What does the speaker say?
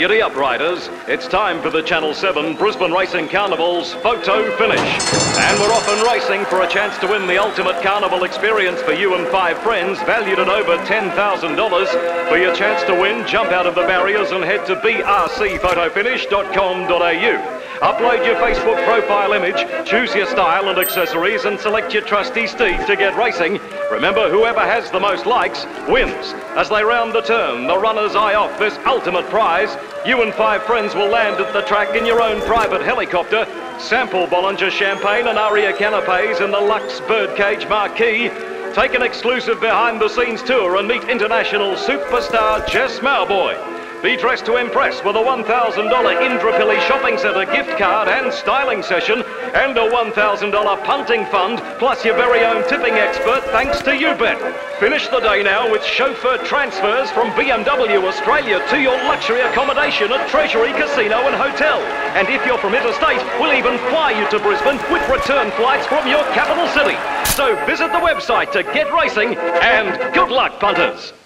Giddy up, riders. It's time for the Channel 7 Brisbane Racing Carnival's photo finish. And we're off and racing for a chance to win the ultimate carnival experience for you and five friends, valued at over $10,000. For your chance to win, jump out of the barriers and head to brcphotofinish.com.au. Upload your Facebook profile image, choose your style and accessories, and select your trusty steed to get racing. Remember, whoever has the most likes wins. As they round the turn, the runners eye off this ultimate prize. You and five friends will land at the track in your own private helicopter, sample Bollinger champagne and Aria canapes in the Luxe Birdcage Marquee, take an exclusive behind-the-scenes tour and meet international superstar Chess Mowboy. Be dressed to impress with a $1,000 Indooroopilly shopping centre gift card and styling session, and a $1,000 punting fund, plus your very own tipping expert thanks to UBET. Finish the day now with chauffeur transfers from BMW Australia to your luxury accommodation at Treasury Casino and Hotel. And if you're from interstate, we'll even fly you to Brisbane with return flights from your capital city. So visit the website to get racing, and good luck, punters.